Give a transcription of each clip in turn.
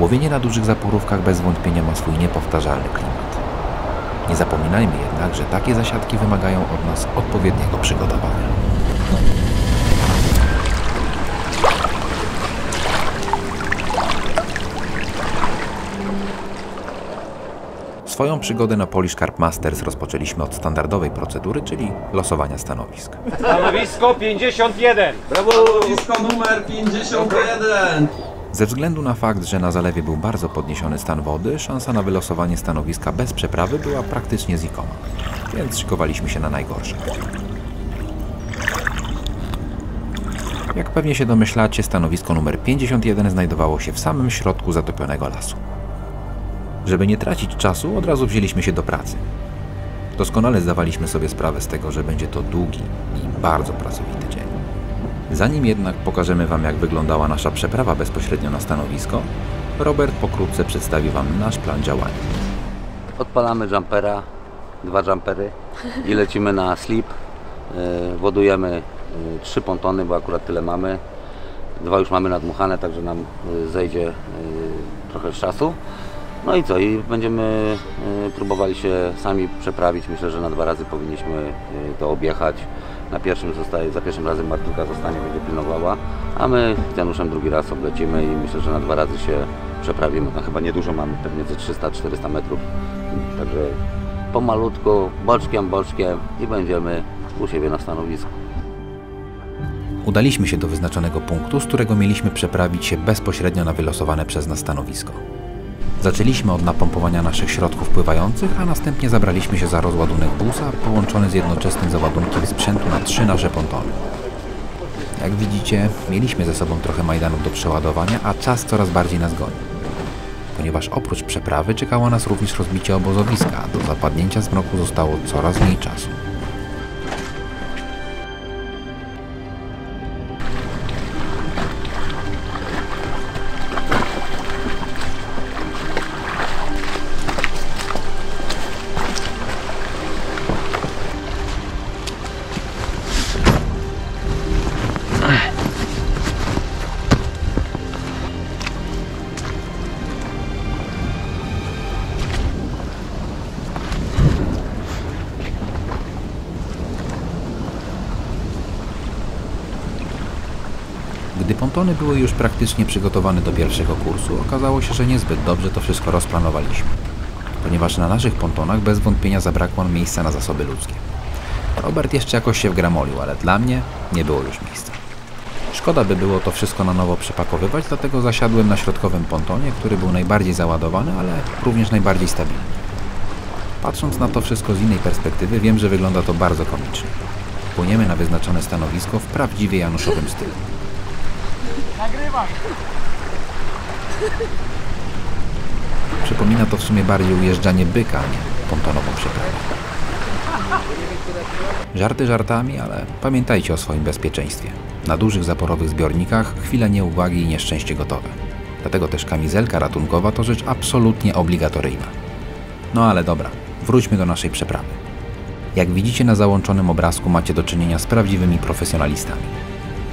Łowienie na dużych zaporówkach bez wątpienia ma swój niepowtarzalny klimat. Nie zapominajmy jednak, że takie zasiadki wymagają od nas odpowiedniego przygotowania. Swoją przygodę na Polish Carp Masters rozpoczęliśmy od standardowej procedury, czyli losowania stanowisk. Stanowisko 51! Brawo! Stanowisko numer 51! Ze względu na fakt, że na zalewie był bardzo podniesiony stan wody, szansa na wylosowanie stanowiska bez przeprawy była praktycznie znikoma, więc szykowaliśmy się na najgorsze. Jak pewnie się domyślacie, stanowisko numer 51 znajdowało się w samym środku zatopionego lasu. Żeby nie tracić czasu, od razu wzięliśmy się do pracy. Doskonale zdawaliśmy sobie sprawę z tego, że będzie to długi i bardzo pracowity dzień. Zanim jednak pokażemy Wam, jak wyglądała nasza przeprawa bezpośrednio na stanowisko, Robert pokrótce przedstawi Wam nasz plan działania. Odpalamy jumpera, 2 jumpery i lecimy na slip. Wodujemy 3 pontony, bo akurat tyle mamy. 2 już mamy nadmuchane, także nam zejdzie trochę czasu. No i co? I będziemy próbowali się sami przeprawić. Myślę, że na 2 razy powinniśmy to objechać. Za pierwszym razem Martynka zostanie, będzie pilnowała, a my z Januszem 2. raz oblecimy i myślę, że na 2 razy się przeprawimy. Tam chyba niedużo mamy, pewnie ze 300-400 metrów. Także pomalutko, boczkiem i będziemy u siebie na stanowisku. Udaliśmy się do wyznaczonego punktu, z którego mieliśmy przeprawić się bezpośrednio na wylosowane przez nas stanowisko. Zaczęliśmy od napompowania naszych środków pływających, a następnie zabraliśmy się za rozładunek busa połączony z jednoczesnym załadunkiem sprzętu na 3 nasze pontony. Jak widzicie, mieliśmy ze sobą trochę majdanów do przeładowania, a czas coraz bardziej nas goni. Ponieważ oprócz przeprawy czekało nas również rozbicie obozowiska, a do zapadnięcia zmroku zostało coraz mniej czasu. Gdy pontony były już praktycznie przygotowane do pierwszego kursu, okazało się, że niezbyt dobrze to wszystko rozplanowaliśmy, ponieważ na naszych pontonach bez wątpienia zabrakło miejsca na zasoby ludzkie. Robert jeszcze jakoś się wgramolił, ale dla mnie nie było już miejsca. Szkoda by było to wszystko na nowo przepakowywać, dlatego zasiadłem na środkowym pontonie, który był najbardziej załadowany, ale również najbardziej stabilny. Patrząc na to wszystko z innej perspektywy, wiem, że wygląda to bardzo komicznie. Płyniemy na wyznaczone stanowisko w prawdziwie januszowym stylu. Przypomina to w sumie bardziej ujeżdżanie byka, a nie pontonową przeprawę. Żarty żartami, ale pamiętajcie o swoim bezpieczeństwie. Na dużych zaporowych zbiornikach chwila nieuwagi i nieszczęście gotowe. Dlatego też kamizelka ratunkowa to rzecz absolutnie obligatoryjna. No ale dobra, wróćmy do naszej przeprawy. Jak widzicie na załączonym obrazku macie do czynienia z prawdziwymi profesjonalistami.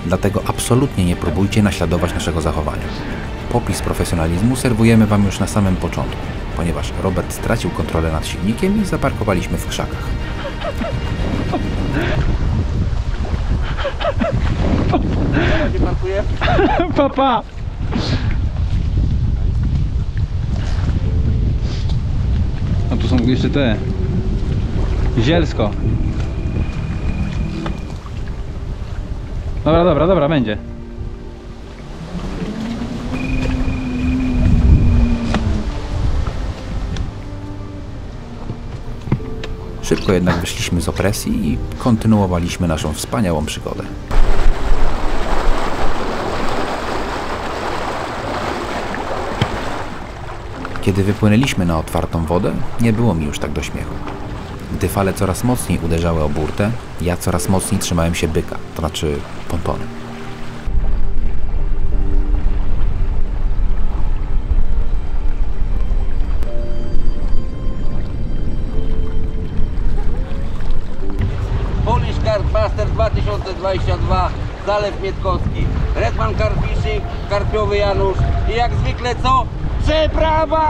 Dlatego absolutnie nie próbujcie naśladować naszego zachowania. Popis profesjonalizmu serwujemy Wam już na samym początku, ponieważ Robert stracił kontrolę nad silnikiem i zaparkowaliśmy w krzakach. Gdzie parkuje? Papa! A tu są jeszcze te... zielsko. Dobra, będzie. Szybko jednak wyszliśmy z opresji i kontynuowaliśmy naszą wspaniałą przygodę. Kiedy wypłynęliśmy na otwartą wodę, nie było mi już tak do śmiechu. Gdy fale coraz mocniej uderzały o burtę, ja coraz mocniej trzymałem się byka, to znaczy pontonu. Polish Carp Masters 2022, Zalew Mietkowski, Redman Karpiowy Janusz i jak zwykle co? Przeprawa!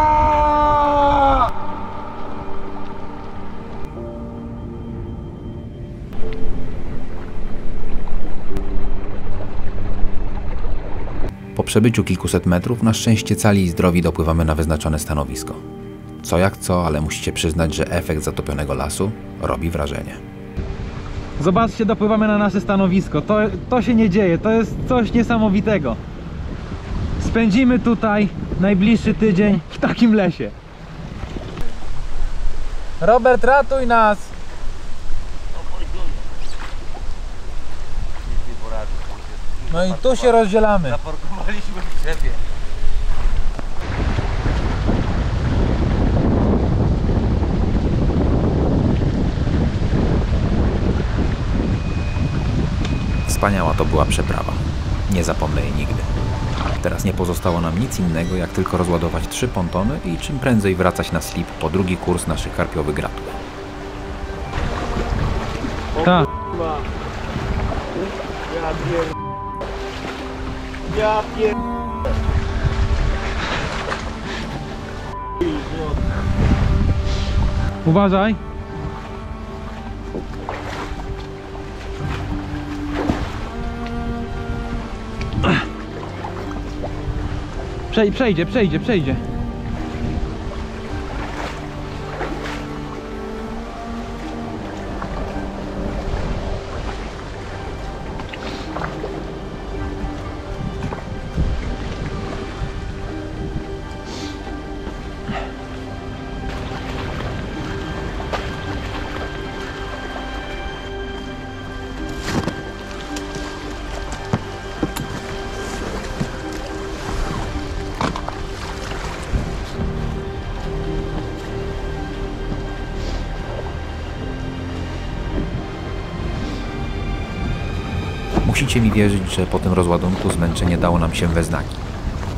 Po przebyciu kilkuset metrów na szczęście cali i zdrowi dopływamy na wyznaczone stanowisko. Co jak co, ale musicie przyznać, że efekt zatopionego lasu robi wrażenie. Zobaczcie, dopływamy na nasze stanowisko. To się nie dzieje, to jest coś niesamowitego. Spędzimy tutaj najbliższy tydzień w takim lesie. Robert, ratuj nas! No i tu się rozdzielamy. Zaparkowaliśmy w drzewie. Wspaniała to była przeprawa. Nie zapomnę jej nigdy. Teraz nie pozostało nam nic innego, jak tylko rozładować 3 pontony i czym prędzej wracać na slip po drugi kurs naszych karpiowych gratul. Tak. Ja pier... Uważaj! Przejdzie. Musicie mi wierzyć, że po tym rozładunku zmęczenie dało nam się we znaki.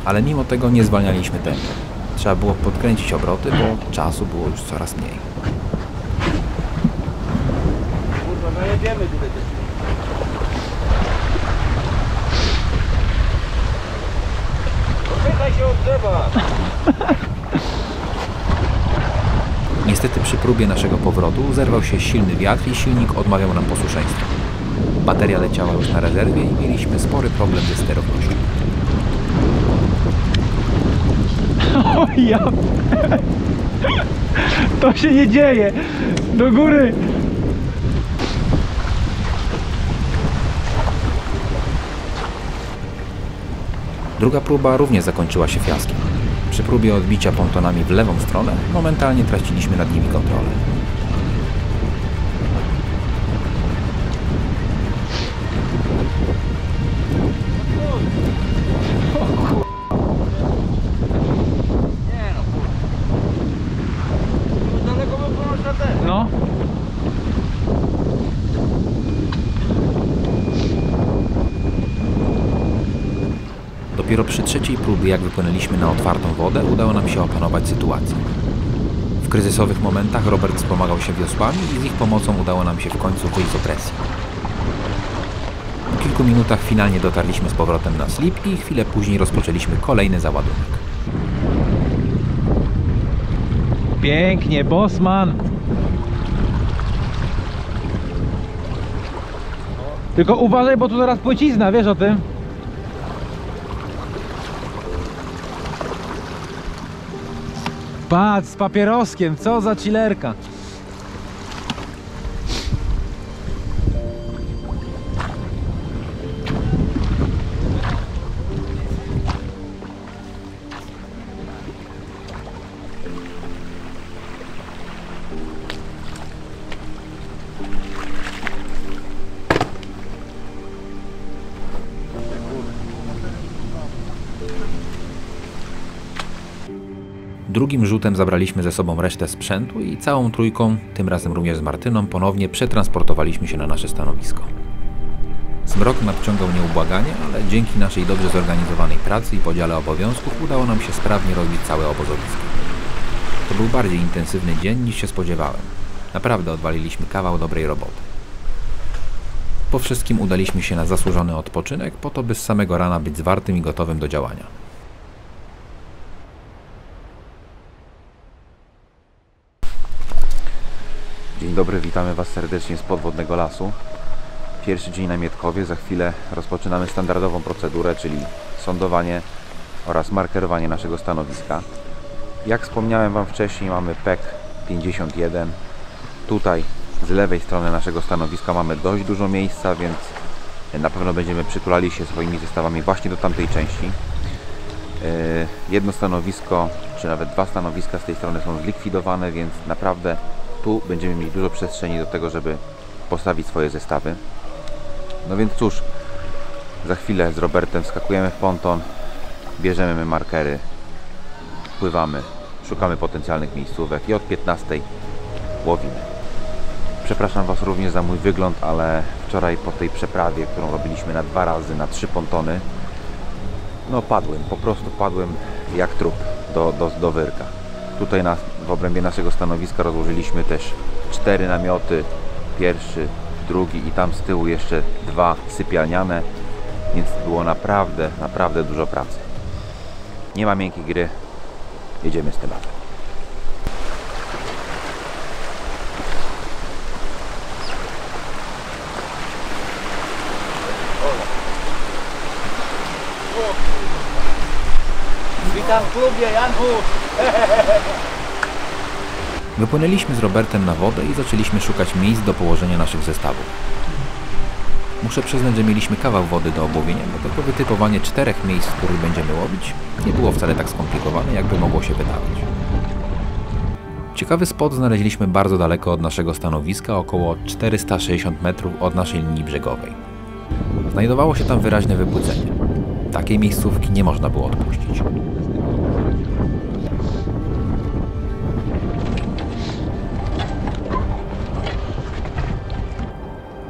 Ale mimo tego nie zwalnialiśmy tempa. Trzeba było podkręcić obroty, bo czasu było już coraz mniej. Kurwa, no jedziemy tutaj też. Wychylaj się od drzewa! Niestety przy próbie naszego powrotu zerwał się silny wiatr i silnik odmawiał nam posłuszeństwa. Bateria leciała już na rezerwie i mieliśmy spory problem ze sterownością. O ja... To się nie dzieje! Do góry! Druga próba również zakończyła się fiaskiem. Przy próbie odbicia pontonami w lewą stronę momentalnie traciliśmy nad nimi kontrolę. Dopiero przy trzeciej próbie, jak wypłynęliśmy na otwartą wodę, udało nam się opanować sytuację. W kryzysowych momentach Robert wspomagał się wiosłami i z ich pomocą udało nam się w końcu wyjść z opresji. Po kilku minutach finalnie dotarliśmy z powrotem na slip i chwilę później rozpoczęliśmy kolejny załadunek. Pięknie, Bosman! Tylko uważaj, bo tu zaraz płycizna, wiesz o tym? Patrz, z papieroskiem, co za chillerka. Drugim rzutem zabraliśmy ze sobą resztę sprzętu i całą trójką, tym razem również z Martyną, ponownie przetransportowaliśmy się na nasze stanowisko. Zmrok nadciągał nieubłaganie, ale dzięki naszej dobrze zorganizowanej pracy i podziale obowiązków udało nam się sprawnie rozbić całe obozowisko. To był bardziej intensywny dzień niż się spodziewałem. Naprawdę odwaliliśmy kawał dobrej roboty. Po wszystkim udaliśmy się na zasłużony odpoczynek, po to by z samego rana być zwartym i gotowym do działania. Dzień dobry, witamy Was serdecznie z podwodnego lasu. Pierwszy dzień na Mietkowie, za chwilę rozpoczynamy standardową procedurę, czyli sondowanie oraz markerowanie naszego stanowiska. Jak wspomniałem Wam wcześniej, mamy PEC 51. Tutaj z lewej strony naszego stanowiska mamy dość dużo miejsca, więc na pewno będziemy przytulali się swoimi zestawami właśnie do tamtej części. Jedno stanowisko, czy nawet dwa stanowiska z tej strony są zlikwidowane, więc naprawdę tu będziemy mieli dużo przestrzeni do tego, żeby postawić swoje zestawy. No więc cóż, za chwilę z Robertem wskakujemy w ponton, bierzemy my markery, pływamy, szukamy potencjalnych miejscówek i od 15 łowimy. Przepraszam Was również za mój wygląd, ale wczoraj po tej przeprawie, którą robiliśmy na dwa razy, na 3 pontony, no padłem, po prostu padłem jak trup do wyrka. Tutaj w obrębie naszego stanowiska rozłożyliśmy też 4 namioty, pierwszy, drugi i tam z tyłu jeszcze 2 sypialniane, więc było naprawdę, naprawdę dużo pracy. Nie ma miękkiej gry, jedziemy z tematem. Witam w klubie, Janku! Wypłynęliśmy z Robertem na wodę i zaczęliśmy szukać miejsc do położenia naszych zestawów. Muszę przyznać, że mieliśmy kawał wody do obłowienia, bo tylko wytypowanie 4 miejsc, w których będziemy łowić, nie było wcale tak skomplikowane, jakby mogło się wydawać. Ciekawy spot znaleźliśmy bardzo daleko od naszego stanowiska, około 460 metrów od naszej linii brzegowej. Znajdowało się tam wyraźne wybudzenie. Takiej miejscówki nie można było odpuścić.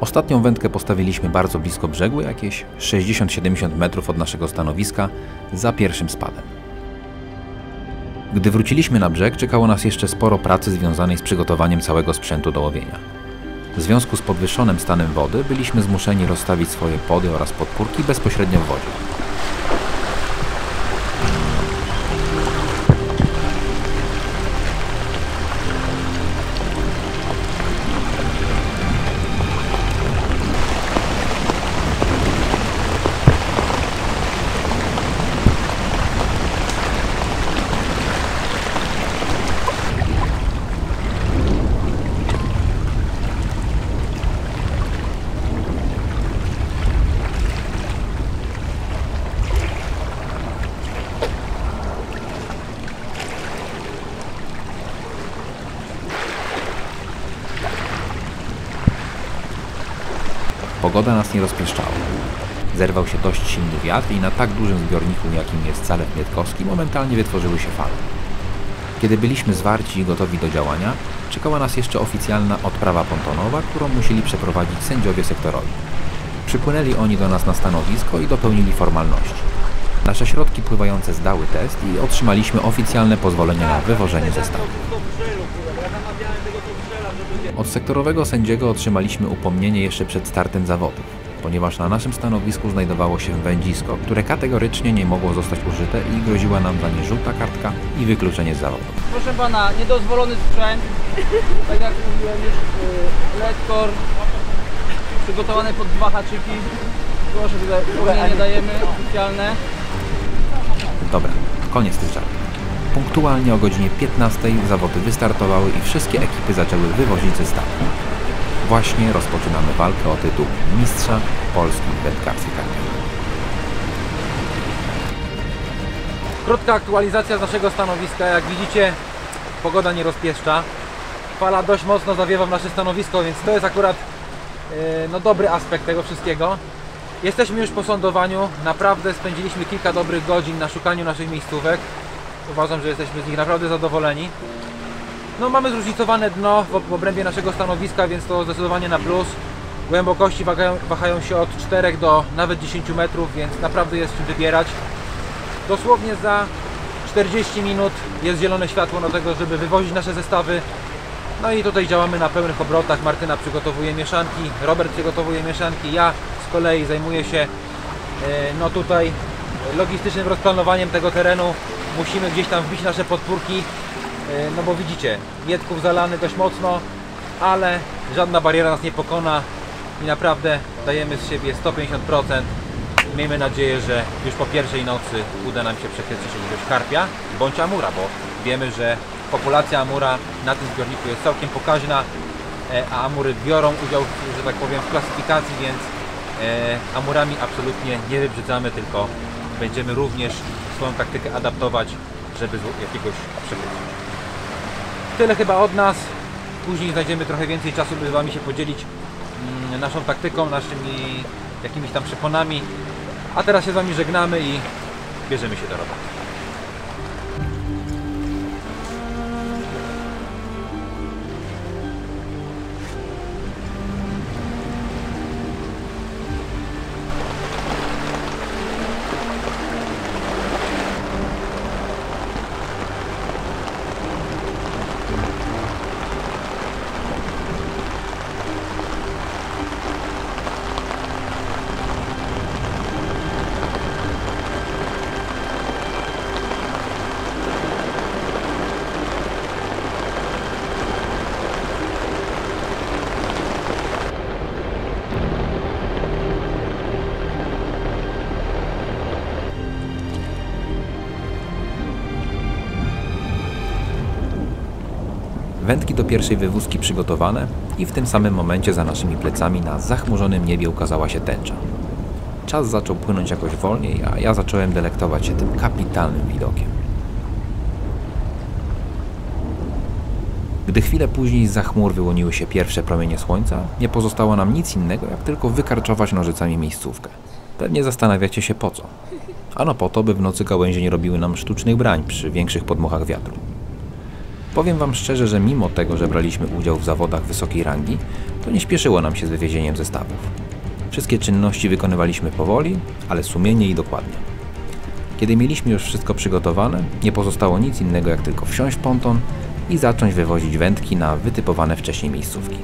Ostatnią wędkę postawiliśmy bardzo blisko brzegu, jakieś 60-70 metrów od naszego stanowiska, za pierwszym spadem. Gdy wróciliśmy na brzeg, czekało nas jeszcze sporo pracy związanej z przygotowaniem całego sprzętu do łowienia. W związku z podwyższonym stanem wody byliśmy zmuszeni rozstawić swoje pody oraz podpórki bezpośrednio w wodzie. Pogoda nas nie rozpieszczała. Zerwał się dość silny wiatr i na tak dużym zbiorniku, jakim jest Zalew Mietkowski, momentalnie wytworzyły się fale. Kiedy byliśmy zwarci i gotowi do działania, czekała nas jeszcze oficjalna odprawa pontonowa, którą musieli przeprowadzić sędziowie sektorowi. Przypłynęli oni do nas na stanowisko i dopełnili formalności. Nasze środki pływające zdały test i otrzymaliśmy oficjalne pozwolenia na wywożenie zestawu. Od sektorowego sędziego otrzymaliśmy upomnienie jeszcze przed startem zawodów, ponieważ na naszym stanowisku znajdowało się wędzisko, które kategorycznie nie mogło zostać użyte i groziła nam za nie żółta kartka i wykluczenie z zawodów. Proszę Pana, niedozwolony sprzęt, tak jak mówiłem już, letkor, przygotowane pod 2 haczyki, proszę, tutaj upomnienie dajemy oficjalne. Dobra, koniec tych żartów. Punktualnie o godzinie 15 zawody wystartowały i wszystkie ekipy zaczęły wywozić zestawy. Właśnie rozpoczynamy walkę o tytuł Mistrza Polski w wędkarstwie karpiowym. Krótka aktualizacja z naszego stanowiska. Jak widzicie, pogoda nie rozpieszcza. Fala dość mocno zawiewa w nasze stanowisko, więc to jest akurat no, dobry aspekt tego wszystkiego. Jesteśmy już po sądowaniu. Naprawdę spędziliśmy kilka dobrych godzin na szukaniu naszych miejscówek. Uważam, że jesteśmy z nich naprawdę zadowoleni. No, mamy zróżnicowane dno w obrębie naszego stanowiska, więc to zdecydowanie na plus. Głębokości wahają się od 4 do nawet 10 metrów, więc naprawdę jest czym wybierać. Dosłownie za 40 minut jest zielone światło do tego, żeby wywozić nasze zestawy. No i tutaj działamy na pełnych obrotach. Martyna przygotowuje mieszanki, Robert przygotowuje mieszanki, ja z kolei zajmuję się no tutaj logistycznym rozplanowaniem tego terenu. Musimy gdzieś tam wbić nasze podpórki, no bo widzicie, Mietków zalany dość mocno, ale żadna bariera nas nie pokona i naprawdę dajemy z siebie 150%. Miejmy nadzieję, że już po pierwszej nocy uda nam się przechytrzyć jakiegoś karpia bądź amura, bo wiemy, że populacja amura na tym zbiorniku jest całkiem pokaźna, a amury biorą udział, że tak powiem, w klasyfikacji, więc amurami absolutnie nie wybrzydzamy, tylko będziemy również swoją taktykę adaptować, żeby jakiegoś przechytrzyć. Tyle chyba od nas. Później znajdziemy trochę więcej czasu, by z Wami się podzielić naszą taktyką, naszymi jakimiś tam przekonami. A teraz się z Wami żegnamy i bierzemy się do roboty. Wędki do pierwszej wywózki przygotowane i w tym samym momencie za naszymi plecami na zachmurzonym niebie ukazała się tęcza. Czas zaczął płynąć jakoś wolniej, a ja zacząłem delektować się tym kapitalnym widokiem. Gdy chwilę później za chmur wyłoniły się pierwsze promienie słońca, nie pozostało nam nic innego, jak tylko wykarczować nożycami miejscówkę. Pewnie zastanawiacie się po co. Ano po to, by w nocy gałęzie nie robiły nam sztucznych brań przy większych podmuchach wiatru. Powiem Wam szczerze, że mimo tego, że braliśmy udział w zawodach wysokiej rangi, to nie śpieszyło nam się z wywiezieniem zestawów. Wszystkie czynności wykonywaliśmy powoli, ale sumiennie i dokładnie. Kiedy mieliśmy już wszystko przygotowane, nie pozostało nic innego jak tylko wsiąść w ponton i zacząć wywozić wędki na wytypowane wcześniej miejscówki.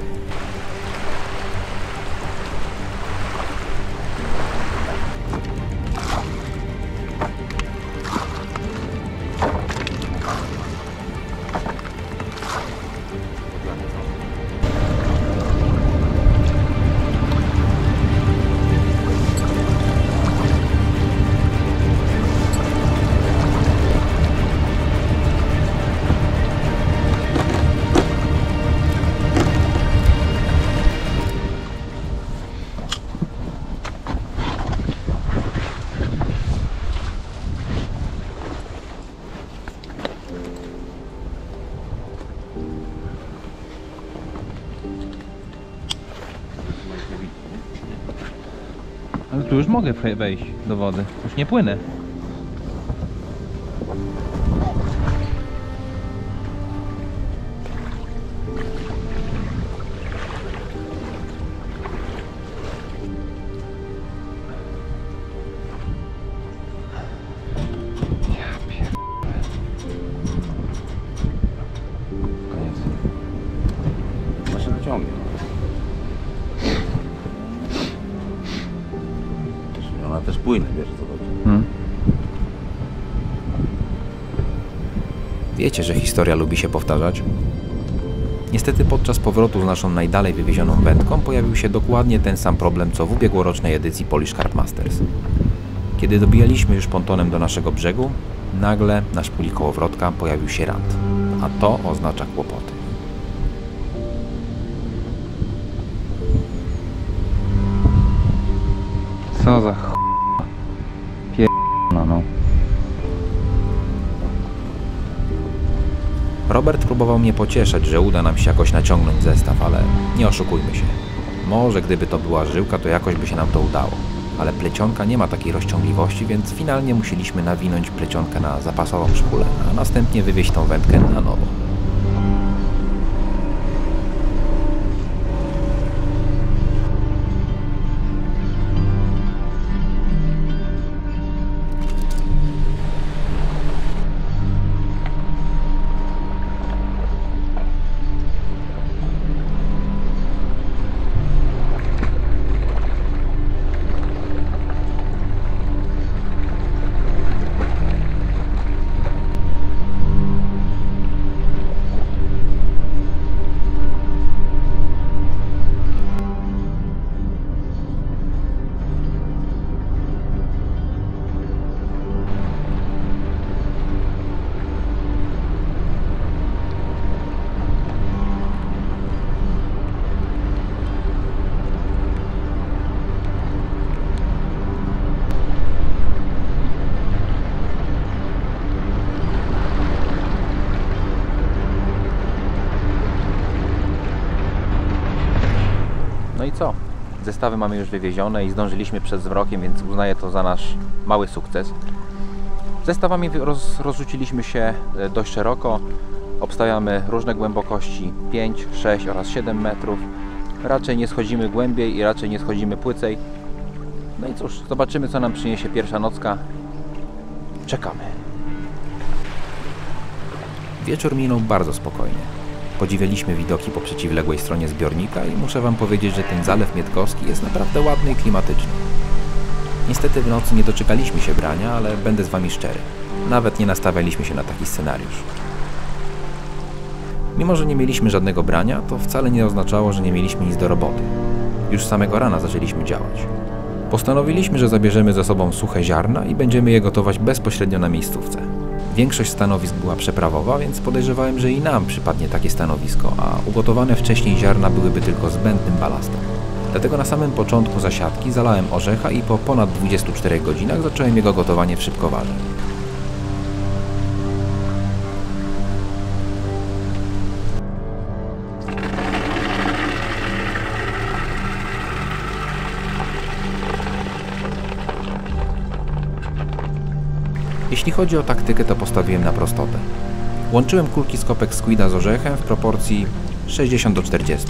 Tu już mogę wejść do wody, już nie płynę. Wiecie, że historia lubi się powtarzać? Niestety podczas powrotu z naszą najdalej wywiezioną wędką pojawił się dokładnie ten sam problem, co w ubiegłorocznej edycji Polish Carp Masters. Kiedy dobijaliśmy już pontonem do naszego brzegu, nagle na szpuli kołowrotka pojawił się rant, a to oznacza kłopoty. Co za ch... no. Robert próbował mnie pocieszać, że uda nam się jakoś naciągnąć zestaw, ale nie oszukujmy się. Może gdyby to była żyłka, to jakoś by się nam to udało. Ale plecionka nie ma takiej rozciągliwości, więc finalnie musieliśmy nawinąć plecionkę na zapasową szpulę, a następnie wywieźć tą wędkę na nowo. co? Zestawy mamy już wywiezione i zdążyliśmy przed zmrokiem, więc uznaję to za nasz mały sukces. Zestawami rozrzuciliśmy się dość szeroko. Obstawiamy różne głębokości 5, 6 oraz 7 metrów. Raczej nie schodzimy głębiej i raczej nie schodzimy płycej. No i cóż, zobaczymy, co nam przyniesie pierwsza nocka. Czekamy. Wieczór minął bardzo spokojnie. Podziwialiśmy widoki po przeciwległej stronie zbiornika i muszę Wam powiedzieć, że ten Zalew Mietkowski jest naprawdę ładny i klimatyczny. Niestety w nocy nie doczekaliśmy się brania, ale będę z Wami szczery. Nawet nie nastawialiśmy się na taki scenariusz. Mimo, że nie mieliśmy żadnego brania, to wcale nie oznaczało, że nie mieliśmy nic do roboty. Już samego rana zaczęliśmy działać. Postanowiliśmy, że zabierzemy ze sobą suche ziarna i będziemy je gotować bezpośrednio na miejscówce. Większość stanowisk była przeprawowa, więc podejrzewałem, że i nam przypadnie takie stanowisko, a ugotowane wcześniej ziarna byłyby tylko zbędnym balastem. Dlatego na samym początku zasiadki zalałem orzecha i po ponad 24 godzinach zacząłem jego gotowanie w szybkowarze. Jeśli chodzi o taktykę, to postawiłem na prostotę. Łączyłem kulki z Kopex Squida z orzechem w proporcji 60 do 40.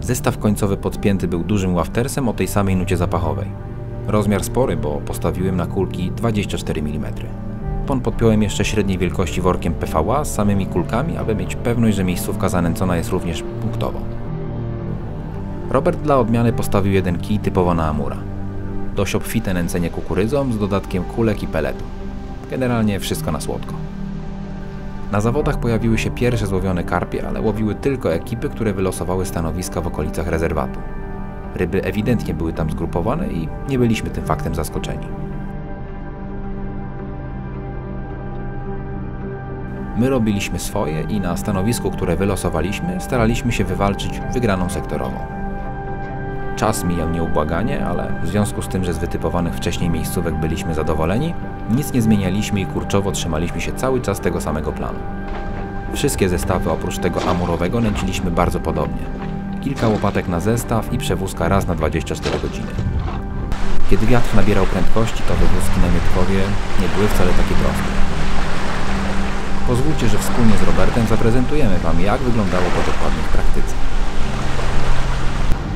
Zestaw końcowy podpięty był dużym waftersem o tej samej nucie zapachowej. Rozmiar spory, bo postawiłem na kulki 24 mm. Pon podpiąłem jeszcze średniej wielkości workiem PVA z samymi kulkami, aby mieć pewność, że miejscówka zanęcona jest również punktowo. Robert dla odmiany postawił jeden kij typowo na amura. Dość obfite nęcenie kukurydzą z dodatkiem kulek i peletu. Generalnie wszystko na słodko. Na zawodach pojawiły się pierwsze złowione karpie, ale łowiły tylko ekipy, które wylosowały stanowiska w okolicach rezerwatu. Ryby ewidentnie były tam zgrupowane i nie byliśmy tym faktem zaskoczeni. My robiliśmy swoje i na stanowisku, które wylosowaliśmy, staraliśmy się wywalczyć wygraną sektorową. Czas mijał nieubłaganie, ale w związku z tym, że z wytypowanych wcześniej miejscówek byliśmy zadowoleni, nic nie zmienialiśmy i kurczowo trzymaliśmy się cały czas tego samego planu. Wszystkie zestawy oprócz tego amurowego nęciliśmy bardzo podobnie. Kilka łopatek na zestaw i przewózka raz na 24 godziny. Kiedy wiatr nabierał prędkości, to wywózki na Mietkowie nie były wcale takie proste. Pozwólcie, że wspólnie z Robertem zaprezentujemy Wam, jak wyglądało to dokładnie w praktyce.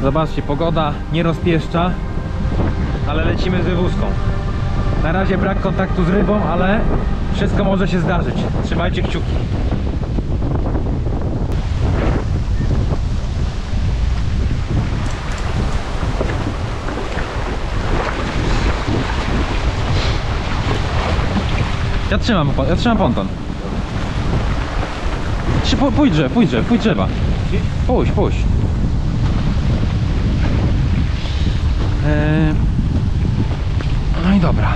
Zobaczcie, pogoda nie rozpieszcza, ale lecimy z wywózką. Na razie brak kontaktu z rybą, ale wszystko może się zdarzyć. Trzymajcie kciuki. Ja trzymam ponton. Pójdź drzewa. Pójdź. No i dobra.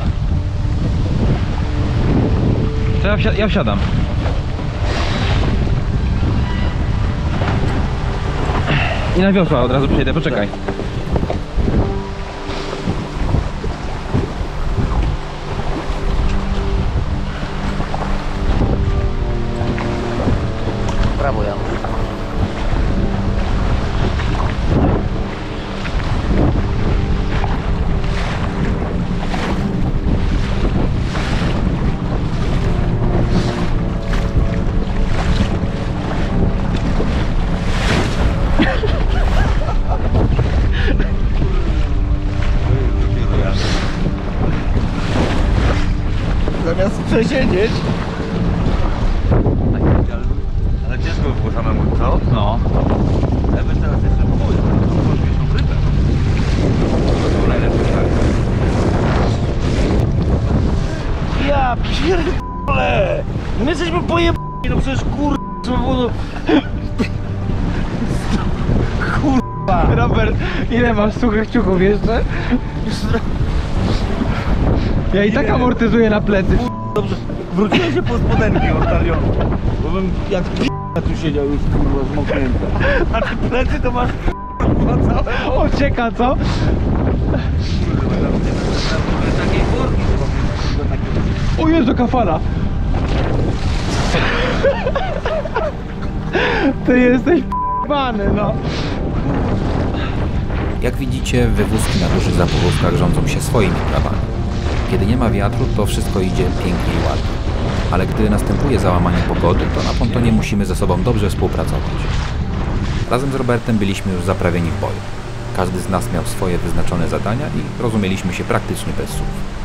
To ja wsiadam. I na wiosła od razu przyjdę, poczekaj. Brawo, Jan. Przesiedzieć. Ale ciężko by było samemu, co? No. Ja bym teraz jeszcze położył, to może mieć tą rybę. To było najlepsze, tak. Ja pierdolę! My jesteśmy pojebani, no przecież kurwa. Kurwa. Robert, ile masz suchych kciuków jeszcze? Ja i tak amortyzuję na plecy. Dobrze, wróciłem się po spodenki odtalione, bo bym jak p***a tu siedział już kurwa zmoknięte. A ty plecy to masz p***a całe. Ocieka, co? O Jezu, kafala! Ty jesteś p***bany, no. Jak widzicie, wywózki na dużych zaporówkach rządzą się swoimi prawami. Kiedy nie ma wiatru, to wszystko idzie pięknie i ładnie. Ale gdy następuje załamanie pogody, to na pontonie musimy ze sobą dobrze współpracować. Razem z Robertem byliśmy już zaprawieni w boju. Każdy z nas miał swoje wyznaczone zadania i rozumieliśmy się praktycznie bez słów.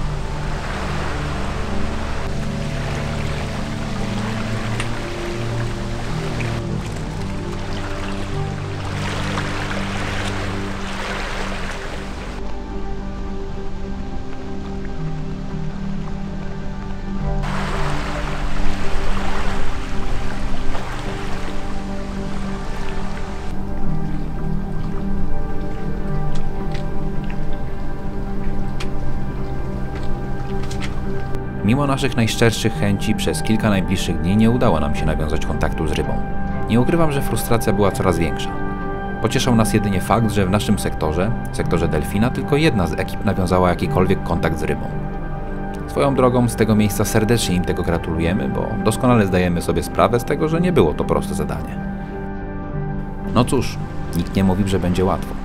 Mimo naszych najszczerszych chęci przez kilka najbliższych dni nie udało nam się nawiązać kontaktu z rybą. Nie ukrywam, że frustracja była coraz większa. Pocieszał nas jedynie fakt, że w naszym sektorze delfina, tylko jedna z ekip nawiązała jakikolwiek kontakt z rybą. Swoją drogą z tego miejsca serdecznie im tego gratulujemy, bo doskonale zdajemy sobie sprawę z tego, że nie było to proste zadanie. No cóż, nikt nie mówił, że będzie łatwo.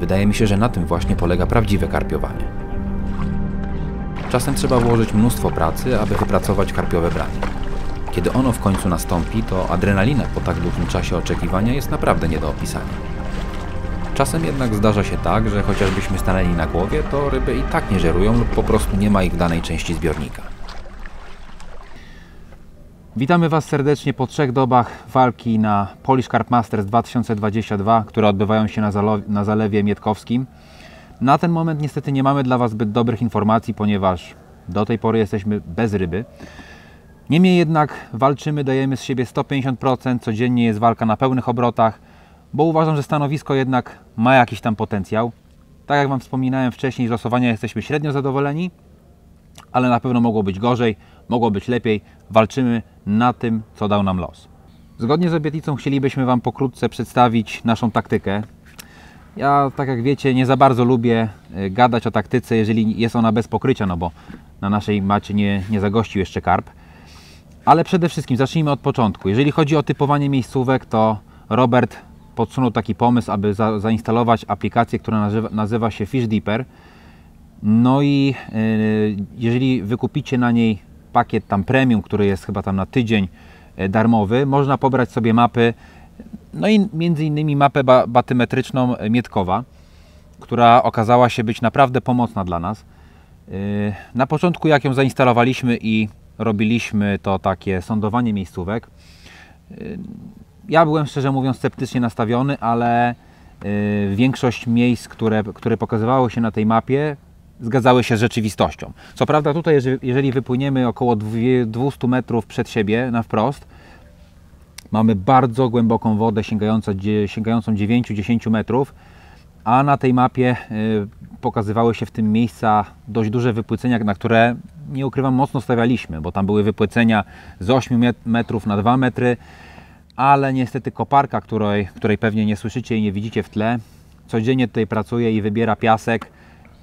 Wydaje mi się, że na tym właśnie polega prawdziwe karpiowanie. Czasem trzeba włożyć mnóstwo pracy, aby wypracować karpiowe branie. Kiedy ono w końcu nastąpi, to adrenalina po tak długim czasie oczekiwania jest naprawdę nie do opisania. Czasem jednak zdarza się tak, że chociażbyśmy stanęli na głowie, to ryby i tak nie żerują lub po prostu nie ma ich w danej części zbiornika. Witamy Was serdecznie po 3 dobach walki na Polish Carp Masters 2022, które odbywają się na Zalewie Mietkowskim. Na ten moment niestety nie mamy dla Was zbyt dobrych informacji, ponieważ do tej pory jesteśmy bez ryby. Niemniej jednak walczymy, dajemy z siebie 150%, codziennie jest walka na pełnych obrotach, bo uważam, że stanowisko jednak ma jakiś tam potencjał. Tak jak Wam wspominałem wcześniej, z losowania jesteśmy średnio zadowoleni, ale na pewno mogło być gorzej, mogło być lepiej. Walczymy na tym, co dał nam los. Zgodnie z obietnicą chcielibyśmy Wam pokrótce przedstawić naszą taktykę. Ja, tak jak wiecie, nie za bardzo lubię gadać o taktyce, jeżeli jest ona bez pokrycia, no bo na naszej macie nie zagościł jeszcze karp. Ale przede wszystkim zacznijmy od początku. Jeżeli chodzi o typowanie miejscówek, to Robert podsunął taki pomysł, aby zainstalować aplikację, która nazywa się FishDeeper. No i jeżeli wykupicie na niej pakiet tam premium, który jest chyba tam na tydzień darmowy, można pobrać sobie mapy. No i między innymi mapę batymetryczną Mietkowa, która okazała się być naprawdę pomocna dla nas. Na początku, jak ją zainstalowaliśmy i robiliśmy to takie sondowanie miejscówek, ja byłem szczerze mówiąc sceptycznie nastawiony, ale większość miejsc, które pokazywało się na tej mapie, zgadzały się z rzeczywistością. Co prawda tutaj, jeżeli wypłyniemy około 200 metrów przed siebie na wprost, mamy bardzo głęboką wodę sięgającą 9-10 metrów, a na tej mapie pokazywały się w tym miejsca dość duże wypłycenia, na które, nie ukrywam, mocno stawialiśmy, bo tam były wypłycenia z 8 metrów na 2 metry, ale niestety koparka, której pewnie nie słyszycie i nie widzicie w tle, codziennie tutaj pracuje i wybiera piasek,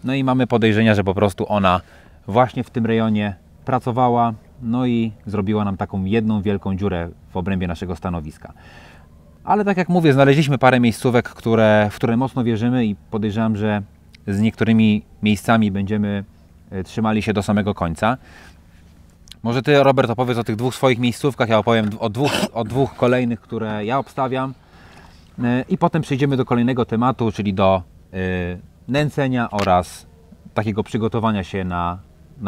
no i mamy podejrzenia, że po prostu ona właśnie w tym rejonie pracowała, no i zrobiła nam taką jedną wielką dziurę w obrębie naszego stanowiska. Ale tak jak mówię, znaleźliśmy parę miejscówek, w które mocno wierzymy i podejrzewam, że z niektórymi miejscami będziemy trzymali się do samego końca. Może Ty, Robert, opowiedz o tych 2 swoich miejscówkach, ja opowiem o 2 kolejnych, które ja obstawiam. I potem przejdziemy do kolejnego tematu, czyli do nęcenia oraz takiego przygotowania się na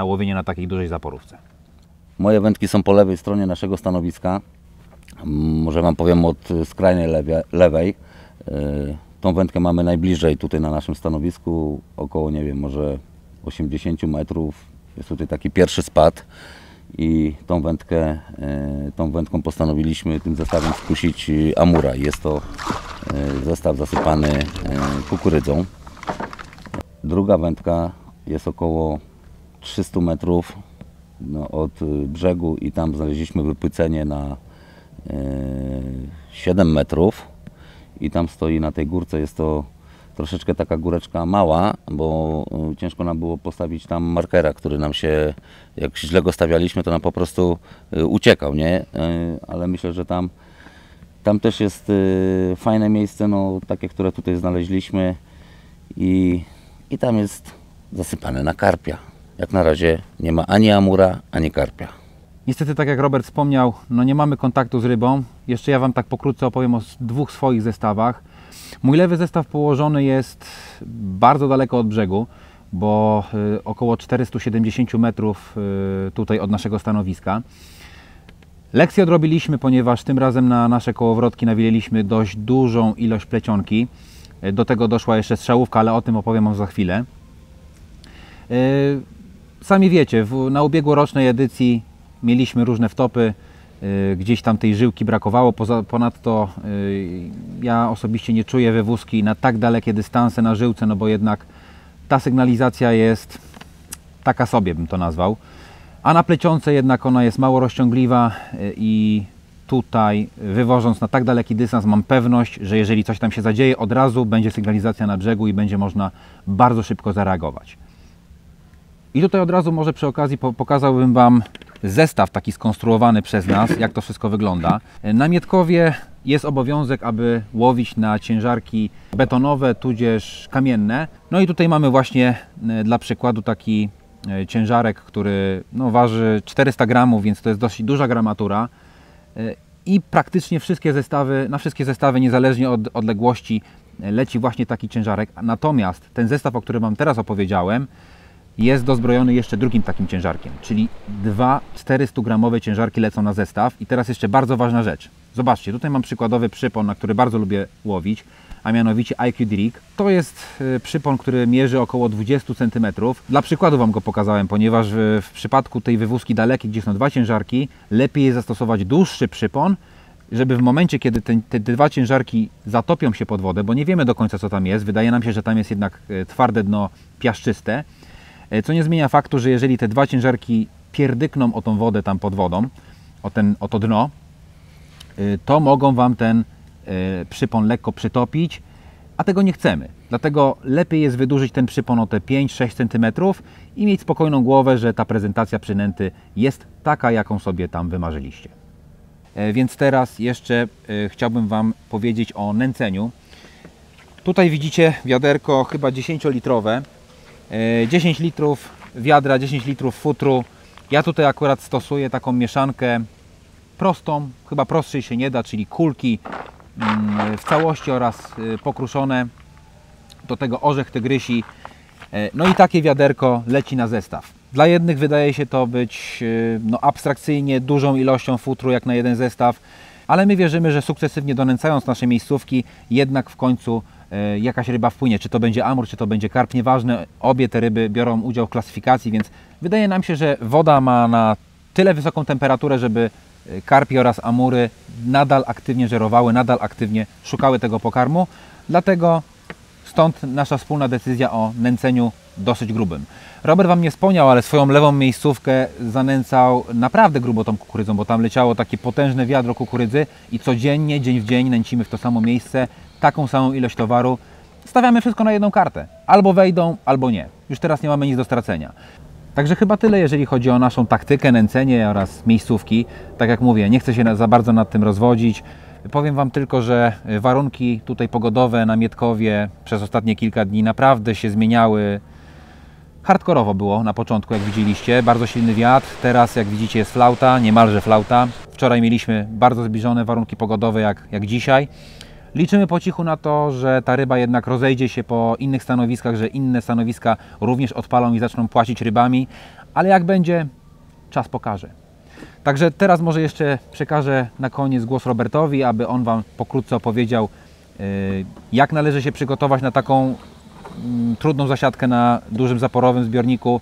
łowienie na takiej dużej zaporówce. Moje wędki są po lewej stronie naszego stanowiska, może Wam powiem od skrajnej lewej. Tą wędkę mamy najbliżej tutaj na naszym stanowisku, około, nie wiem, może 80 metrów. Jest tutaj taki pierwszy spad i tą wędką postanowiliśmy tym zestawem skusić amura. Jest to zestaw zasypany kukurydzą. Druga wędka jest około 300 metrów. No, od brzegu i tam znaleźliśmy wypłycenie na 7 metrów i tam stoi na tej górce, jest to troszeczkę taka góreczka mała, bo ciężko nam było postawić tam markera, który nam się, jak źle go stawialiśmy, to nam po prostu uciekał, nie? Ale myślę, że tam też jest fajne miejsce, no, takie, które tutaj znaleźliśmy. i tam jest zasypane na karpia. Jak na razie nie ma ani amura, ani karpia. Niestety, tak jak Robert wspomniał, no nie mamy kontaktu z rybą. Jeszcze ja Wam tak pokrótce opowiem o dwóch swoich zestawach. Mój lewy zestaw położony jest bardzo daleko od brzegu, bo około 470 metrów tutaj od naszego stanowiska. Lekcję odrobiliśmy, ponieważ tym razem na nasze kołowrotki nawililiśmy dość dużą ilość plecionki. Do tego doszła jeszcze strzałówka, ale o tym opowiem Wam za chwilę. Sami wiecie, na ubiegłorocznej edycji mieliśmy różne wtopy, gdzieś tam tej żyłki brakowało. Ponadto ja osobiście nie czuję wywózki na tak dalekie dystanse na żyłce, no bo jednak ta sygnalizacja jest taka sobie, bym to nazwał. A na plecionce jednak ona jest mało rozciągliwa i tutaj wywożąc na tak daleki dystans mam pewność, że jeżeli coś tam się zadzieje, od razu będzie sygnalizacja na brzegu i będzie można bardzo szybko zareagować. I tutaj od razu może przy okazji pokazałbym Wam zestaw taki skonstruowany przez nas, jak to wszystko wygląda. Na Mietkowie jest obowiązek, aby łowić na ciężarki betonowe, tudzież kamienne. No i tutaj mamy właśnie dla przykładu taki ciężarek, który no, waży 400 gramów, więc to jest dosyć duża gramatura. I praktycznie wszystkie zestawy, na wszystkie zestawy, niezależnie od odległości, leci właśnie taki ciężarek. Natomiast ten zestaw, o którym Wam teraz opowiedziałem, jest dozbrojony jeszcze drugim takim ciężarkiem, czyli dwa 400-gramowe ciężarki lecą na zestaw. I teraz jeszcze bardzo ważna rzecz. Zobaczcie, tutaj mam przykładowy przypon, na który bardzo lubię łowić, a mianowicie IQ D Rig. To jest przypon, który mierzy około 20 cm. Dla przykładu Wam go pokazałem, ponieważ w przypadku tej wywózki dalekiej, gdzie są dwa ciężarki, lepiej jest zastosować dłuższy przypon, żeby w momencie, kiedy te dwa ciężarki zatopią się pod wodę, bo nie wiemy do końca, co tam jest, wydaje nam się, że tam jest jednak twarde dno piaszczyste, co nie zmienia faktu, że jeżeli te dwa ciężarki pierdykną o tą wodę tam pod wodą, o to dno, to mogą Wam ten przypon lekko przytopić, a tego nie chcemy. Dlatego lepiej jest wydłużyć ten przypon o te 5-6 cm i mieć spokojną głowę, że ta prezentacja przynęty jest taka, jaką sobie tam wymarzyliście. Więc teraz jeszcze chciałbym Wam powiedzieć o nęceniu. Tutaj widzicie wiaderko chyba 10-litrowe. 10 litrów wiadra, 10 litrów futru. Ja tutaj akurat stosuję taką mieszankę prostą, chyba prostszej się nie da, czyli kulki w całości oraz pokruszone, do tego orzech tygrysi. No i takie wiaderko leci na zestaw. Dla jednych wydaje się to być no, abstrakcyjnie dużą ilością futru jak na jeden zestaw, ale my wierzymy, że sukcesywnie donęcając nasze miejscówki, jednak w końcu jakaś ryba wpłynie. Czy to będzie amur, czy to będzie karp, nieważne. Obie te ryby biorą udział w klasyfikacji, więc wydaje nam się, że woda ma na tyle wysoką temperaturę, żeby karpie oraz amury nadal aktywnie żerowały, nadal aktywnie szukały tego pokarmu. Dlatego stąd nasza wspólna decyzja o nęceniu dosyć grubym. Robert Wam nie wspomniał, ale swoją lewą miejscówkę zanęcał naprawdę grubo tą kukurydzą, bo tam leciało takie potężne wiadro kukurydzy i codziennie, dzień w dzień nęcimy w to samo miejsce taką samą ilość towaru. Stawiamy wszystko na jedną kartę. Albo wejdą, albo nie. Już teraz nie mamy nic do stracenia. Także chyba tyle, jeżeli chodzi o naszą taktykę, nęcenie oraz miejscówki. Tak jak mówię, nie chcę się za bardzo nad tym rozwodzić. Powiem Wam tylko, że warunki tutaj pogodowe na Mietkowie przez ostatnie kilka dni naprawdę się zmieniały. Hardkorowo było na początku, jak widzieliście. Bardzo silny wiatr. Teraz, jak widzicie, jest flauta, niemalże flauta. Wczoraj mieliśmy bardzo zbliżone warunki pogodowe jak dzisiaj. Liczymy po cichu na to, że ta ryba jednak rozejdzie się po innych stanowiskach, że inne stanowiska również odpalą i zaczną płacić rybami, ale jak będzie, czas pokaże. Także teraz może jeszcze przekażę na koniec głos Robertowi, aby on Wam pokrótce opowiedział, jak należy się przygotować na taką trudną zasiadkę na dużym zaporowym zbiorniku.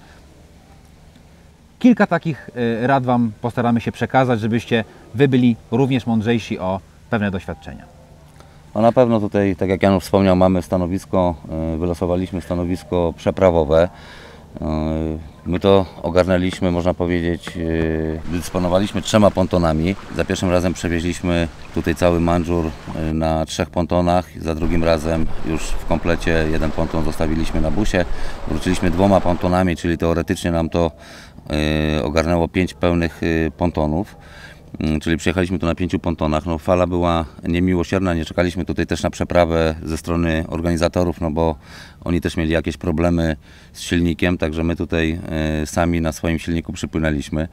Kilka takich rad Wam postaramy się przekazać, żebyście Wy byli również mądrzejsi o pewne doświadczenia. No na pewno tutaj, tak jak Janusz wspomniał, mamy stanowisko, wylosowaliśmy stanowisko przeprawowe. My to ogarnęliśmy, można powiedzieć, dysponowaliśmy 3 pontonami. Za pierwszym razem przewieźliśmy tutaj cały mandżur na 3 pontonach. Za drugim razem już w komplecie 1 ponton zostawiliśmy na busie. Wróciliśmy 2 pontonami, czyli teoretycznie nam to ogarnęło 5 pełnych pontonów. czyli przyjechaliśmy tu na 5 pontonach. No, fala była niemiłosierna, nie czekaliśmy tutaj też na przeprawę ze strony organizatorów, no bo oni też mieli jakieś problemy z silnikiem, także my tutaj sami na swoim silniku przypłynęliśmy.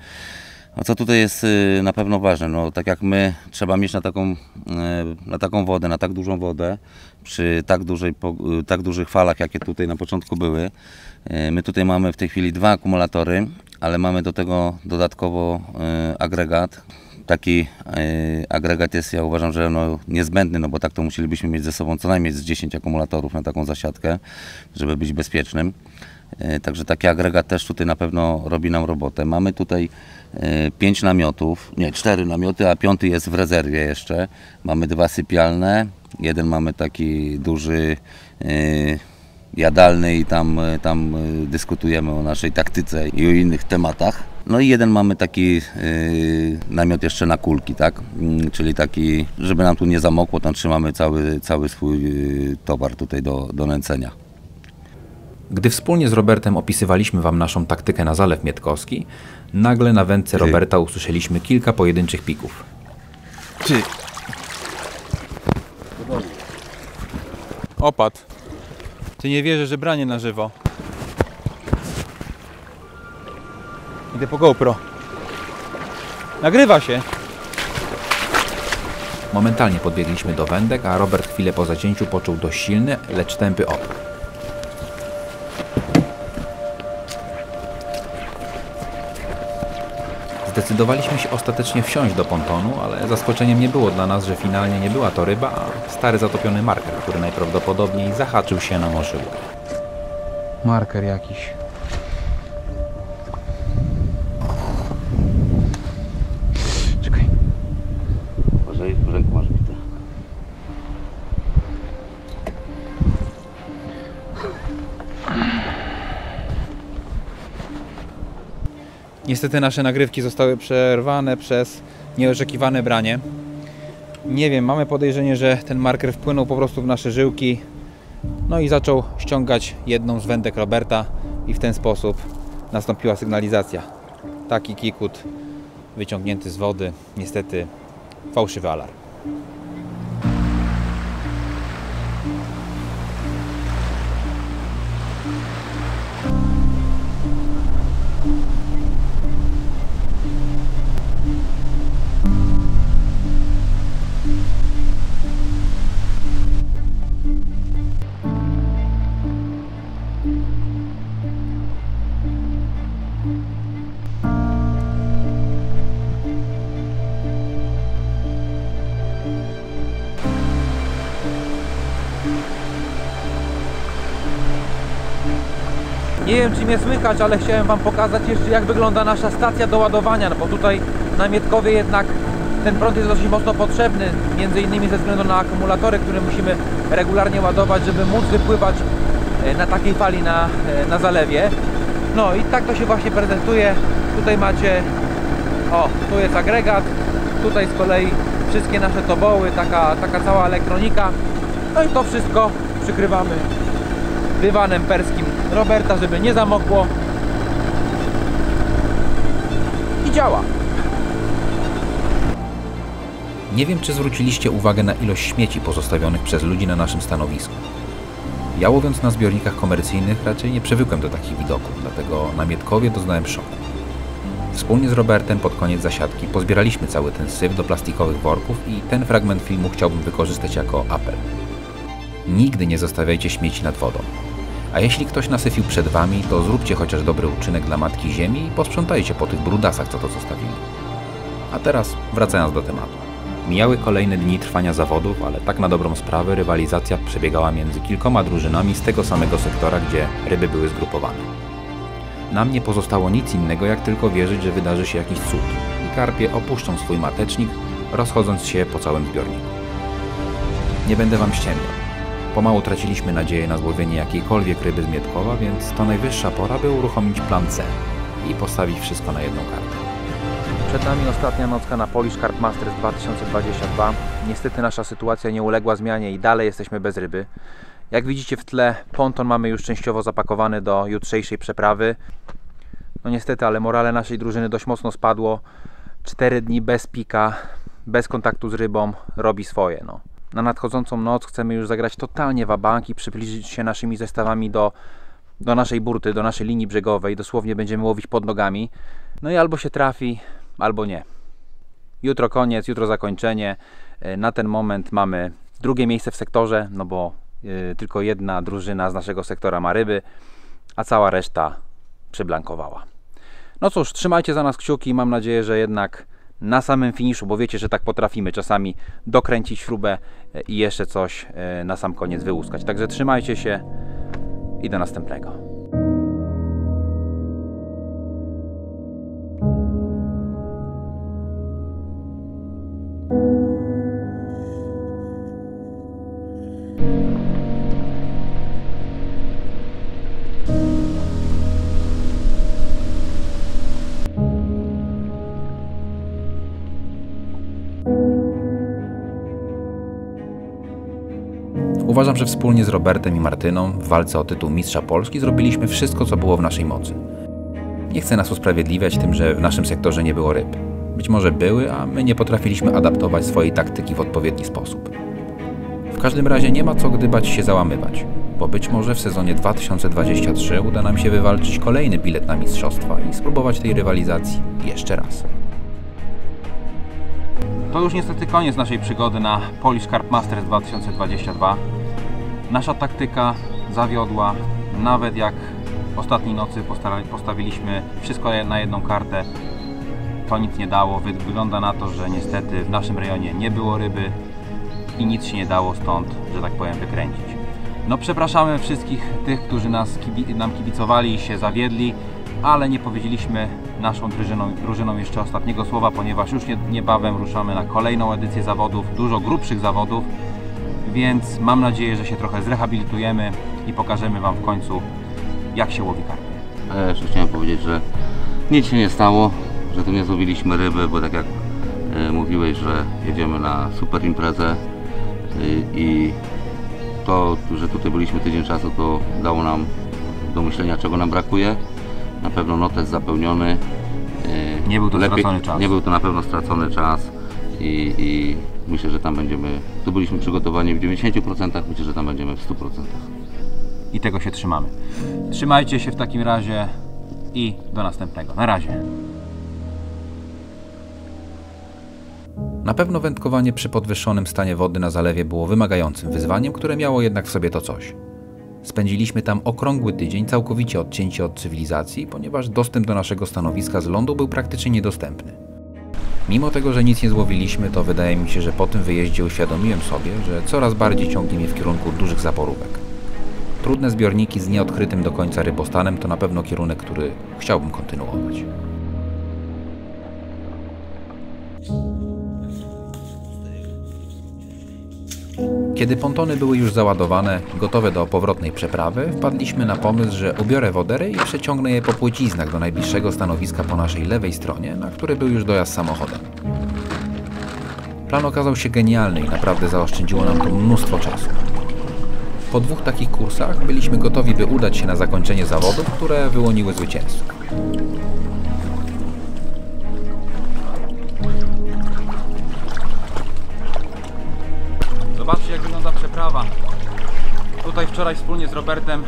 A co tutaj jest na pewno ważne, no tak jak my, trzeba mieć na taką wodę, na tak dużą wodę, przy tak dużych falach, jakie tutaj na początku były. My tutaj mamy w tej chwili 2 akumulatory, ale mamy do tego dodatkowo agregat. Taki agregat jest, ja uważam, że no, niezbędny, no bo tak to musielibyśmy mieć ze sobą co najmniej z 10 akumulatorów na taką zasiadkę, żeby być bezpiecznym. Także taki agregat też tutaj na pewno robi nam robotę. Mamy tutaj 4 namioty, a 5 jest w rezerwie jeszcze. Mamy 2 sypialne, jeden mamy taki duży jadalny i tam dyskutujemy o naszej taktyce i o innych tematach. No i jeden mamy taki namiot jeszcze na kulki, tak? Czyli taki, żeby nam tu nie zamokło, tam trzymamy cały swój towar tutaj do nęcenia. Gdy wspólnie z Robertem opisywaliśmy Wam naszą taktykę na Zalew Mietkowski, nagle na wędce Roberta usłyszeliśmy kilka pojedynczych pików. Opadł. Ty nie wierzę, że branie na żywo. Idę po GoPro. Nagrywa się. Momentalnie podbiegliśmy do wędek, a Robert chwilę po zacięciu poczuł dość silny, lecz tępy opór. Zdecydowaliśmy się ostatecznie wsiąść do pontonu, ale zaskoczeniem nie było dla nas, że finalnie nie była to ryba, a stary zatopiony marker, który najprawdopodobniej zahaczył się na moszyłkę. Marker jakiś. Czekaj. Uważaj, rękę masz bite. Niestety nasze nagrywki zostały przerwane przez nieoczekiwane branie. Nie wiem, mamy podejrzenie, że ten marker wpłynął po prostu w nasze żyłki, no i zaczął ściągać jedną z wędek Roberta i w ten sposób nastąpiła sygnalizacja. Taki kikut wyciągnięty z wody, niestety fałszywy alarm. Nie wiem, czy mnie słychać, ale chciałem Wam pokazać jeszcze, jak wygląda nasza stacja do ładowania, no bo tutaj na Mietkowie jednak ten prąd jest dosyć mocno potrzebny, między innymi ze względu na akumulatory, które musimy regularnie ładować, żeby móc wypływać na takiej fali na zalewie. No i tak to się właśnie prezentuje. Tutaj macie, o, tu jest agregat, tutaj z kolei wszystkie nasze toboły, taka cała elektronika. No i to wszystko przykrywamy dywanem perskim Roberta, żeby nie zamokło, i działa. Nie wiem, czy zwróciliście uwagę na ilość śmieci pozostawionych przez ludzi na naszym stanowisku. Ja, łowiąc na zbiornikach komercyjnych, raczej nie przywykłem do takich widoków, dlatego na Mietkowie doznałem szoku. Wspólnie z Robertem pod koniec zasiadki pozbieraliśmy cały ten syf do plastikowych worków i ten fragment filmu chciałbym wykorzystać jako apel. Nigdy nie zostawiajcie śmieci nad wodą. A jeśli ktoś nasyfił przed Wami, to zróbcie chociaż dobry uczynek dla Matki Ziemi i posprzątajcie po tych brudasach, co to zostawili. A teraz wracając do tematu. Mijały kolejne dni trwania zawodów, ale tak na dobrą sprawę rywalizacja przebiegała między kilkoma drużynami z tego samego sektora, gdzie ryby były zgrupowane. Nam nie pozostało nic innego, jak tylko wierzyć, że wydarzy się jakiś cud i karpie opuszczą swój matecznik, rozchodząc się po całym zbiorniku. Nie będę Wam ściemniał. Pomału traciliśmy nadzieję na złowienie jakiejkolwiek ryby z Mietkowa, więc to najwyższa pora, by uruchomić plan C i postawić wszystko na jedną kartę. Przed nami ostatnia nocka na Polish Carp Masters 2022. Niestety nasza sytuacja nie uległa zmianie i dalej jesteśmy bez ryby. Jak widzicie w tle, ponton mamy już częściowo zapakowany do jutrzejszej przeprawy. No niestety, ale morale naszej drużyny dość mocno spadło. 4 dni bez pika, bez kontaktu z rybą robi swoje. No. Na nadchodzącą noc chcemy już zagrać totalnie wabank i przybliżyć się naszymi zestawami do naszej burty, do naszej linii brzegowej. Dosłownie będziemy łowić pod nogami. No i albo się trafi, albo nie. Jutro koniec, jutro zakończenie. Na ten moment mamy drugie miejsce w sektorze, no bo tylko jedna drużyna z naszego sektora ma ryby, a cała reszta przyblankowała. No cóż, trzymajcie za nas kciuki. Mam nadzieję, że jednak na samym finiszu, bo wiecie, że tak potrafimy czasami dokręcić śrubę i jeszcze coś na sam koniec wyłuskać. Także trzymajcie się i do następnego. Uważam, że wspólnie z Robertem i Martyną w walce o tytuł Mistrza Polski zrobiliśmy wszystko, co było w naszej mocy. Nie chcę nas usprawiedliwiać tym, że w naszym sektorze nie było ryb. Być może były, a my nie potrafiliśmy adaptować swojej taktyki w odpowiedni sposób. W każdym razie nie ma co gdybać się załamywać, bo być może w sezonie 2023 uda nam się wywalczyć kolejny bilet na mistrzostwa i spróbować tej rywalizacji jeszcze raz. To już niestety koniec naszej przygody na Polish Carp Masters 2022. Nasza taktyka zawiodła, nawet jak ostatniej nocy postawiliśmy wszystko na jedną kartę, to nic nie dało. Wygląda na to, że niestety w naszym rejonie nie było ryby i nic się nie dało stąd, że tak powiem, wykręcić. No przepraszamy wszystkich tych, którzy nam kibicowali i się zawiedli, ale nie powiedzieliśmy naszą drużyną jeszcze ostatniego słowa, ponieważ już niebawem ruszamy na kolejną edycję zawodów, dużo grubszych zawodów, więc mam nadzieję, że się trochę zrehabilitujemy i pokażemy Wam w końcu, jak się łowi karpie. A ja jeszcze chciałem powiedzieć, że nic się nie stało, że tu nie złowiliśmy ryby, bo tak jak mówiłeś, że jedziemy na super imprezę i to, że tutaj byliśmy tydzień czasu, to dało nam do myślenia, czego nam brakuje. Na pewno notes zapełniony. Nie był to stracony czas. Nie był to na pewno stracony czas i myślę, że tam będziemy, tu byliśmy przygotowani w 90%, myślę, że tam będziemy w 100%. I tego się trzymamy. Trzymajcie się w takim razie i do następnego. Na razie. Na pewno wędkowanie przy podwyższonym stanie wody na zalewie było wymagającym wyzwaniem, które miało jednak w sobie to coś. Spędziliśmy tam okrągły tydzień całkowicie odcięci od cywilizacji, ponieważ dostęp do naszego stanowiska z lądu był praktycznie niedostępny. Mimo tego, że nic nie złowiliśmy, to wydaje mi się, że po tym wyjeździe uświadomiłem sobie, że coraz bardziej ciągnie mnie w kierunku dużych zaporówek. Trudne zbiorniki z nieodkrytym do końca rybostanem to na pewno kierunek, który chciałbym kontynuować. Kiedy pontony były już załadowane, gotowe do powrotnej przeprawy, wpadliśmy na pomysł, że ubiorę wodery i przeciągnę je po płyciznach do najbliższego stanowiska po naszej lewej stronie, na który był już dojazd samochodem. Plan okazał się genialny i naprawdę zaoszczędziło nam to mnóstwo czasu. Po dwóch takich kursach byliśmy gotowi, by udać się na zakończenie zawodów, które wyłoniły zwycięzców. Zobaczcie, jak wygląda przeprawa. Tutaj wczoraj wspólnie z Robertem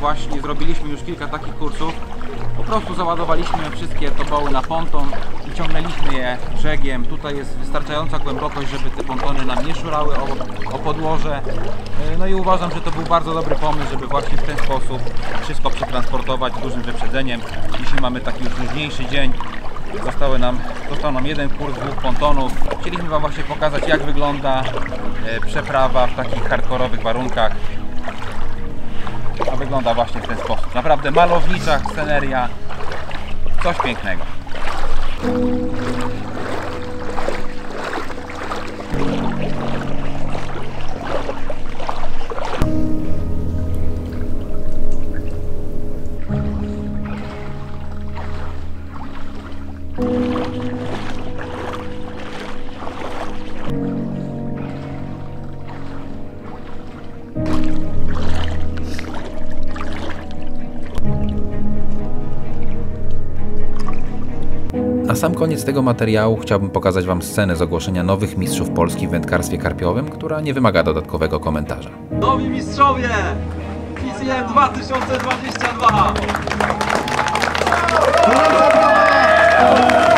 właśnie zrobiliśmy już kilka takich kursów. Po prostu załadowaliśmy wszystkie toboły na ponton i ciągnęliśmy je brzegiem. Tutaj jest wystarczająca głębokość, żeby te pontony nam nie szurały o podłoże. No i uważam, że to był bardzo dobry pomysł, żeby właśnie w ten sposób wszystko przetransportować dużym wyprzedzeniem. Dzisiaj mamy taki już luźniejszy dzień. Został nam jeden kurs, dwóch pontonów. Chcieliśmy Wam właśnie pokazać, jak wygląda przeprawa w takich hardkorowych warunkach. A wygląda właśnie w ten sposób. Naprawdę malownicza sceneria. Coś pięknego. Na sam koniec tego materiału chciałbym pokazać Wam scenę z ogłoszenia nowych mistrzów Polski w wędkarstwie karpiowym, która nie wymaga dodatkowego komentarza. Nowi mistrzowie! ICM 2022!